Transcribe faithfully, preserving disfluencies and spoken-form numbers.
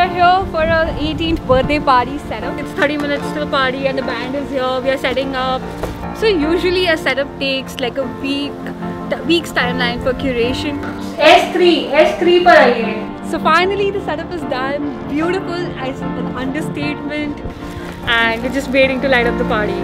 are here for our eighteenth birthday party setup. It's thirty minutes to the party and the band is here. We are setting up. So usually a setup takes like a week, week's timeline for curation. S three, S three पर आइए. So finally the setup is done. Beautiful, it's an understatement, and we're just waiting to light up the party.